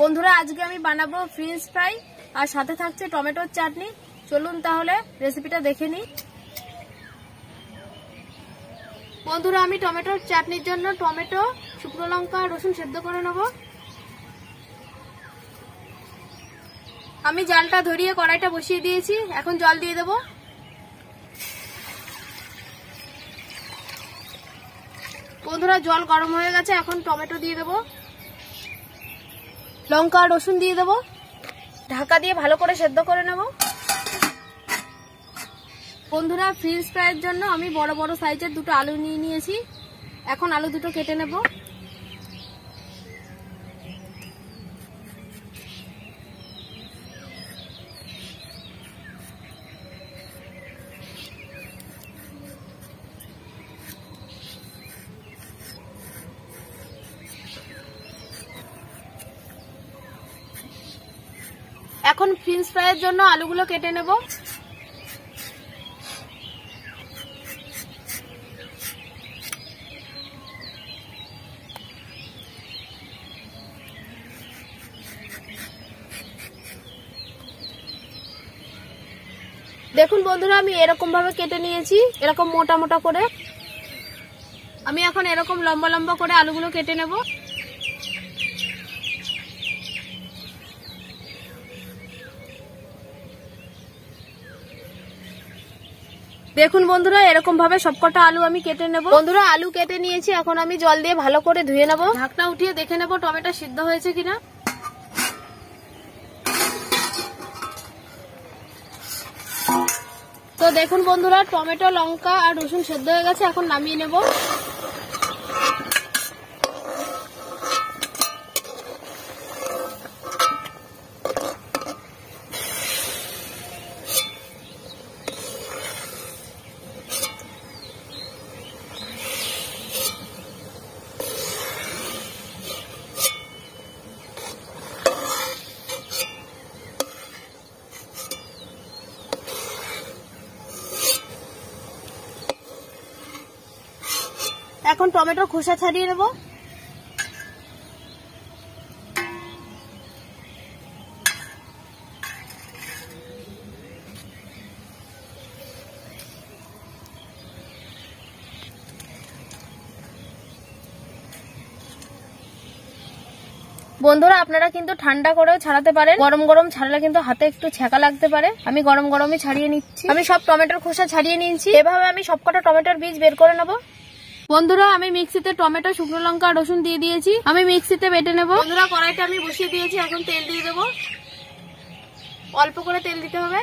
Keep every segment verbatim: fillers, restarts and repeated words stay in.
বন্ধুরা আজকে আমি বানাবো ফ্রেঞ্চ ফ্রাই আর সাথে থাকছে টমেটোর চাটনি। চলুন তাহলে রেসিপিটা দেখে নিই। বন্ধুরা আমি টমেটোর চাটনির জন্য টমেটো, শুকনো লঙ্কা, রসুন সেদ্ধ করে নেব। আমি জালটা ধরিয়ে কড়াইটা বসিয়ে দিয়েছি, এখন জল দিয়ে দেব। বন্ধুরা জল গরম হয়ে গেছে, এখন টমেটো দিয়ে দেব, লঙ্কা আর রসুন দিয়ে দেব। ঢাকা দিয়ে ভালো করে সেদ্ধ করে নেব। বন্ধুরা ফ্রেঞ্চ ফ্রাইয়ের জন্য আমি বড় বড় সাইজের দুটো আলু নিয়ে নিয়েছি, এখন আলু দুটো কেটে নেব। এখন ফ্রেঞ্চ ফ্রাইয়ের জন্য আলুগুলো কেটে নেব। দেখুন বন্ধুরা আমি এরকম ভাবে কেটে নিয়েছি, এরকম মোটা মোটা করে। আমি এখন এরকম লম্বা লম্বা করে আলুগুলো কেটে নেব। দেখুন বন্ধুরা এরকম ভাবে সবকটা আলু আমি কেটে নেব। বন্ধুরা আলু কেটে নিয়েছি, এখন আমি জল দিয়ে ভালো করে ধুয়ে নেব। ঢাকনা উঠিয়ে দেখে নেব টমেটো সিদ্ধ হয়েছে কিনা। তো দেখুন বন্ধুরা টমেটো, লঙ্কা আর রসুন সেদ্ধ হয়ে গেছে, এখন নামিয়ে নেব। এখন টমেটোর খোসা ছাড়িয়ে নেব। বন্ধুরা আপনারা কিন্তু ঠান্ডা করেও ছাড়াতে পারেন, গরম গরম ছাড়লে কিন্তু হাতে একটু ছ্যাঁকা লাগতে পারে। আমি গরম গরমই ছাড়িয়ে নিচ্ছি। আমি সব টমেটোর খোসা ছাড়িয়ে নিয়েছি। এভাবে আমি সবকটা টমেটোর বীজ বের করে নেব। বন্ধুরা আমি মিক্সিতে টমেটো, শুকনো লঙ্কা, রসুন দিয়ে দিয়েছি, আমি মিক্সিতে বেটে নেব। বন্ধুরা কড়াইটা আমি বসিয়ে দিয়েছি, এখন তেল দিয়ে দেব। অল্প করে তেল দিতে হবে।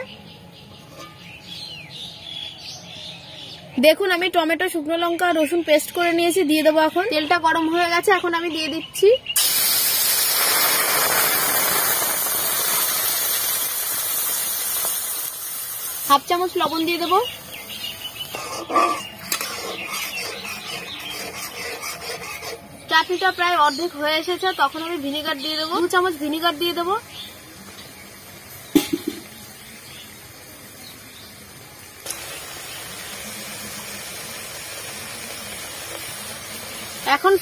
দেখুন আমি টমেটো, শুকনো লঙ্কা, রসুন পেস্ট করে নিয়েছি, দিয়ে দেবো। এখন তেলটা গরম হয়ে গেছে, এখন আমি দিয়ে দিচ্ছি। হাফ চামচ লবণ দিয়ে দেবো। চাটনিটা প্রায় অর্ধেক হয়ে এসেছে, তখন আমি ভিনিগার দিয়ে দেবো। দু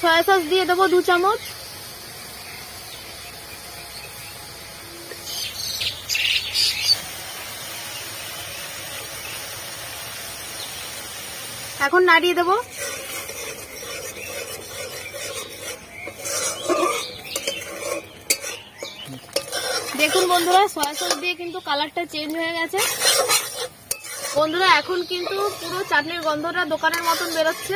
চামচ ভিনিগার দিয়ে দেবো। এখন সয়া সস দিয়ে দেবো দু চামচ। এখন নাড়িয়ে দেবো। দেখুন বন্ধুরা সয়া সস দিয়ে কিন্তু কালারটা চেঞ্জ হয়ে গেছে। বন্ধুরা এখন কিন্তু পুরো চাটনির গন্ধটা দোকানের মতন বেরোচ্ছে।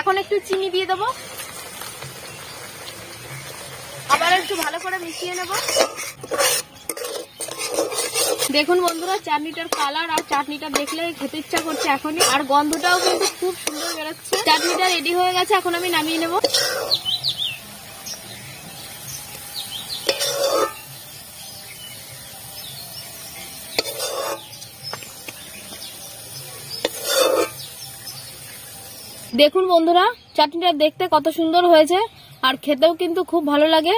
এখন একটু চিনি দিয়ে দেবো, আবার একটু ভালো করে মিশিয়ে নেব। দেখুন বন্ধুরা চাটনিটার কালার আর চাটনিটা দেখলে খেতে ইচ্ছা করছে এখনই, আর গন্ধটাও কিন্তু খুব সুন্দর বেরোচ্ছে। চাটনিটা রেডি হয়ে গেছে, এখন আমি নামিয়ে নেব। দেখুন বন্ধুরা চাটনিটা দেখতে কত সুন্দর হয়েছে, আর খেতেও কিন্তু খুব ভালো লাগে,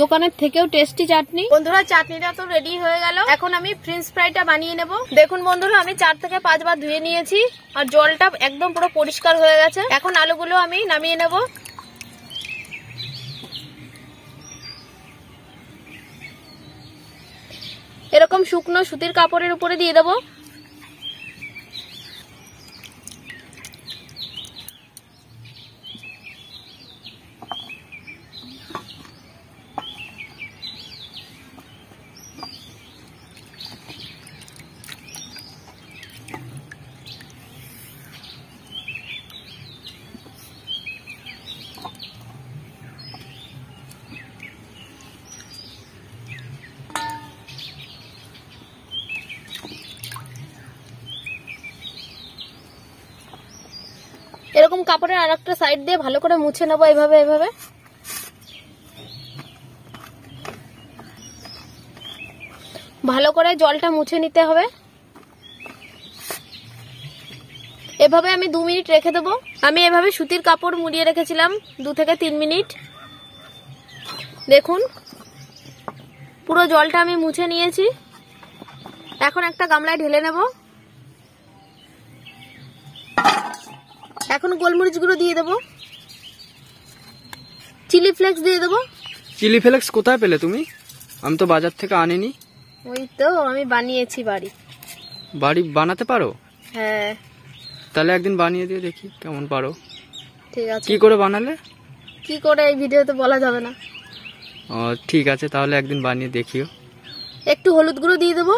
দোকানের থেকেও টেস্টি চাটনি। বন্ধুরা চাটনিটা তো রেডি হয়ে গেল, এখন আমি ফ্রেঞ্চ ফ্রাইটা বানিয়ে নেব। দেখুন বন্ধুরা আমি চার থেকে পাঁচবার ধুয়ে নিয়েছি, আর জলটা একদম পুরো পরিষ্কার হয়ে গেছে। এখন আলুগুলো আমি নামিয়ে নেব। এরকম শুকনো সুতির কাপড়ের উপরে দিয়ে দেব। এরকম কাপড়ের আরেকটা সাইড দিয়ে ভালো করে মুছে নেব এইভাবে এইভাবে। ভালো করে জলটা মুছে নিতে হবে। এভাবে আমি দু মিনিট রেখে দেব। আমি এভাবে সুতির কাপড় মুড়িয়ে রেখেছিলাম দু থেকে তিন মিনিট। দেখুন পুরো জলটা আমি মুছে নিয়েছি। এখন একটা গামলায় ঢেলে নেব। এখন গোলমরিচ গুঁড়ো দিয়ে দেবো, চিলি ফ্লেক্স দিয়ে দেবো। চিলি ফ্লেক্স কোথায় পেলে তুমি? আমি তো বাজার থেকে আনিনি। ওই তো আমি বানিয়েছি বাড়ি। বাড়ি বানাতে পারো? হ্যাঁ, তাহলে একদিন বানিয়ে দিয়ে দেখি কেমন পারো। ঠিক আছে। কি করে বানালে? কি করে এই ভিডিওতে বলা যাবে না। ও ঠিক আছে, তাহলে একদিন বানিয়ে দেখিও। একটু হলুদ গুঁড়ো দিয়ে দেবো,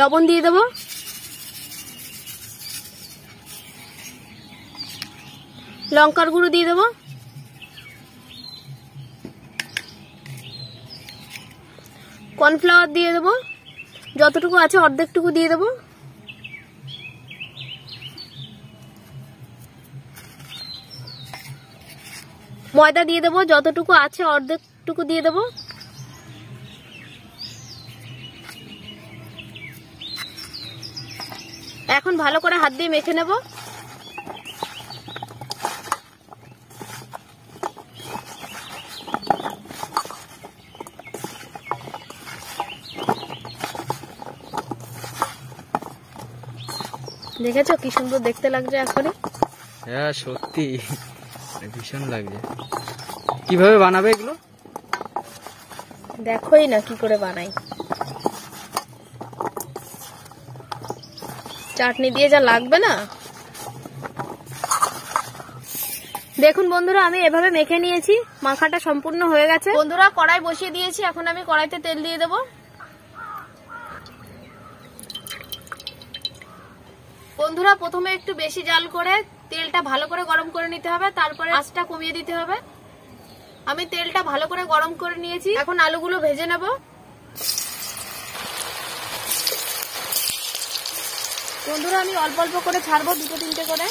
লবণ দিয়ে দেবো, লঙ্কার গুঁড়ো দিয়ে দেবো, কর্নফ্লাওয়ার দিয়ে দেবো, যতটুকু আছে অর্ধেকটুকু দিয়ে দেবো। ময়দা দিয়ে দেবো, যতটুকু আছে অর্ধেকটুকু দিয়ে দেবো। এখন ভালো করে হাত দিয়ে মেখে নেব। দেখেছো কি সুন্দর দেখতে লাগছে এখনই? হ্যাঁ সত্যি ভীষণ লাগছে। কিভাবে বানাবে এগুলো? দেখোই না কি করে বানাই। চাটনি দিয়ে যা লাগবে না। দেখুন বন্ধুরা আমি এভাবে মেখে নিয়েছি, মাখাটা সম্পূর্ণ হয়ে গেছে। বন্ধুরা কড়াই বসিয়ে দিয়েছি, এখন আমি কড়াইতে তেল দিয়ে দেব। বন্ধুরা প্রথমে একটু বেশি জাল করে তেলটা ভালো করে গরম করে নিতে হবে, তারপরে আঁচটা কমিয়ে দিতে হবে। আমি তেলটা ভালো করে গরম করে নিয়েছি, এখন আলুগুলো ভেজে নেব। বন্ধুরা আমি অল্প অল্প করে ছাড়বো, দুটো তিনটে করে,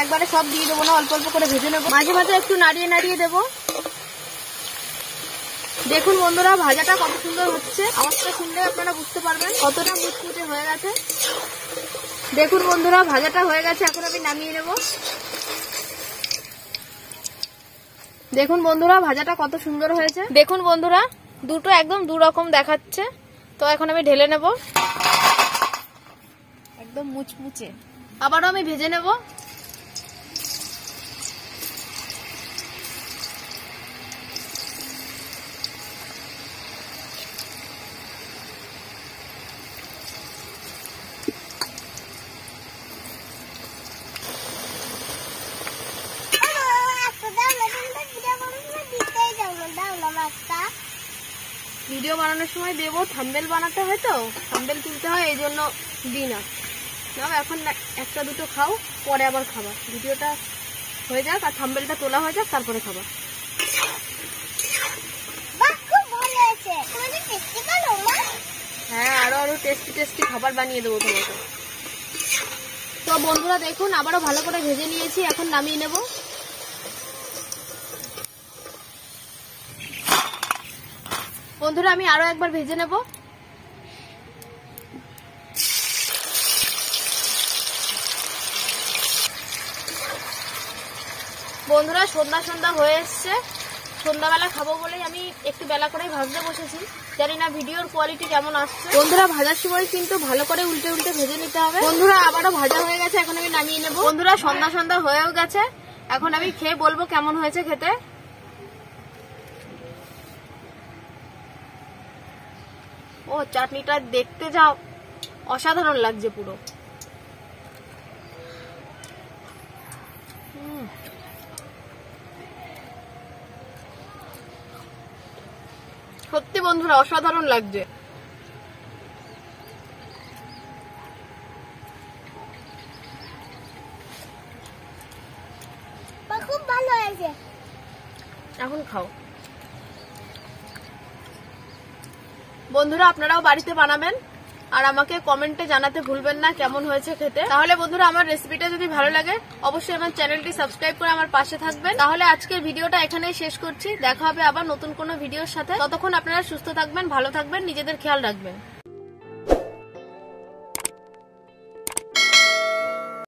একবারে সব দিয়ে দেবো না, অল্প অল্প করে ভেজে নেবো। মাঝে মাঝে একটু নাড়িয়ে নাড়িয়ে দেবো। দেখুন বন্ধুরা ভাজাটা কত সুন্দর হচ্ছে, আওয়াজটা শুনলে আপনারা বুঝতে পারবেন কতটা মুচমুচে হয়ে গেছে। দেখুন বন্ধুরা ভাজাটা হয়ে গেছে, এখন আমি নামিয়ে নেবো। দেখুন বন্ধুরা ভাজাটা কত সুন্দর হয়েছে। দেখুন বন্ধুরা দুটো একদম দু রকম দেখাচ্ছে, তো এখন আমি ঢেলে নেবো। একদম মুচমুচে। আবারও আমি ভেজে নেব। ভিডিও বানানোর সময় দেবো, থাম্বনেল বানাতে হয় তো, থাম্বনেল তুলতে হয়, এই জন্য দিই না। এখন একটা দুটো খাও, পরে আবার খাবা। ভিডিওটা হয়ে যাক আর থাম্বনেলটা তোলা হয়ে যাক, তারপরে খাবা। হ্যাঁ আরো আরো টেস্টি টেস্টি খাবার বানিয়ে দেবো তোমাকে। তো বন্ধুরা দেখুন আবারও ভালো করে ভেজে নিয়েছি, এখন নামিয়ে নেব। বন্ধুরা আমি আরো একবার ভেজে নেব। বন্ধুরা সন্ধ্যা সন্ধ্যা হয়ে এসছে, সন্ধ্যাবেলা খাবো বলেই আমি একটু বেলা করেই ভাজতে বসেছি। জানি না ভিডিওর কোয়ালিটি কেমন আসছে। বন্ধুরা ভাজার সময় কিন্তু ভালো করে উল্টে উল্টে ভেজে নিতে হবে। বন্ধুরা আবারও ভাজা হয়ে গেছে, এখন আমি নামিয়ে নেব। বন্ধুরা সন্ধ্যা সন্ধ্যা হয়েও গেছে, এখন আমি খেয়ে বলবো কেমন হয়েছে খেতে। ओ चाटनीटा देखते जाओ असाधारण लागছে পুরো। সত্যি বন্ধুরা অসাধারণ লাগছে। খুব ভালো হয়েছে। এখন খাও। বন্ধুরা আপনারাও বাড়িতে বানাবেন আর আমাকে কমেন্টে জানাতে ভুলবেন না কেমন হয়েছে খেতে। তাহলে বন্ধুরা আমার রেসিপিটা যদি ভালো লাগে অবশ্যই আমার চ্যানেলটি সাবস্ক্রাইব করে আমার পাশে থাকবেন। তাহলে আজকের ভিডিওটা এখানেই শেষ করছি। দেখা হবে আবার নতুন কোনো ভিডিওর সাথে। ততক্ষণ আপনারা সুস্থ থাকবেন, ভালো থাকবেন, নিজেদের খেয়াল রাখবেন।